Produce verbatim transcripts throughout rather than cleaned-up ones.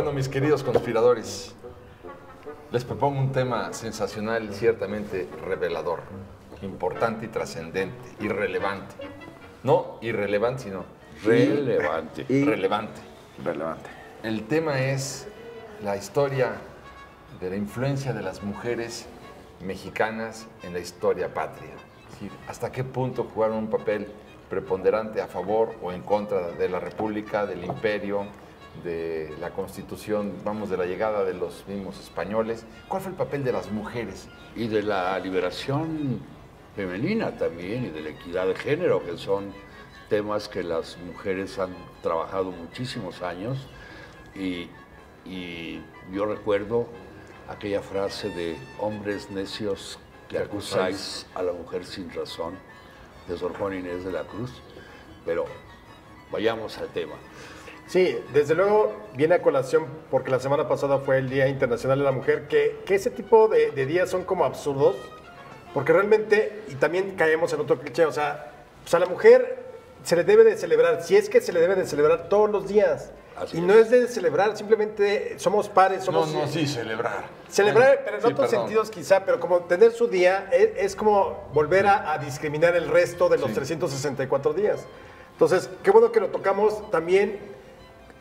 Bueno, mis queridos conspiradores, les propongo un tema sensacional, ciertamente revelador, importante y trascendente, y relevante. No irrelevante, sino relevante. Y relevante. Relevante. El tema es la historia de la influencia de las mujeres mexicanas en la historia patria. Es decir, hasta qué punto jugaron un papel preponderante a favor o en contra de la República, del Imperio, de la Constitución, vamos, de la llegada de los mismos españoles. ¿Cuál fue el papel de las mujeres? Y de la liberación femenina también y de la equidad de género, que son temas que las mujeres han trabajado muchísimos años. Y, y yo recuerdo aquella frase de hombres necios que acusáis a la mujer sin razón, de Sor Juana Inés de la Cruz, pero vayamos al tema. Sí, desde luego viene a colación porque la semana pasada fue el Día Internacional de la Mujer, que, que ese tipo de, de días son como absurdos, porque realmente, y también caemos en otro cliché, o sea, pues a la mujer se le debe de celebrar, si es que se le debe de celebrar todos los días. Así y es. No es de celebrar, simplemente somos pares, somos... No, no, sí, celebrar. Celebrar, bueno, pero en sí, otros perdón. sentidos quizá, pero como tener su día es, es como volver a, a discriminar el resto de los sí. trescientos sesenta y cuatro días. Entonces, qué bueno que lo tocamos también.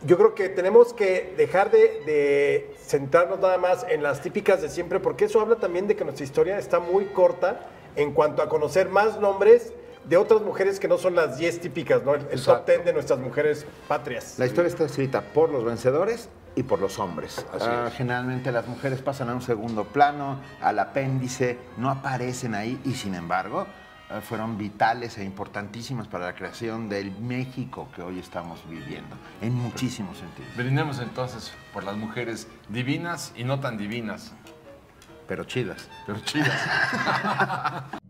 Yo creo que tenemos que dejar de, de centrarnos nada más en las típicas de siempre, porque eso habla también de que nuestra historia está muy corta en cuanto a conocer más nombres de otras mujeres que no son las diez típicas, ¿no? El, el top diez de nuestras mujeres patrias. La historia está escrita por los vencedores y por los hombres. Así ah, es. Generalmente las mujeres pasan a un segundo plano, al apéndice, no aparecen ahí y sin embargo fueron vitales e importantísimas para la creación del México que hoy estamos viviendo, en muchísimos sentidos. Brindemos entonces por las mujeres divinas y no tan divinas. Pero chidas. Pero chidas.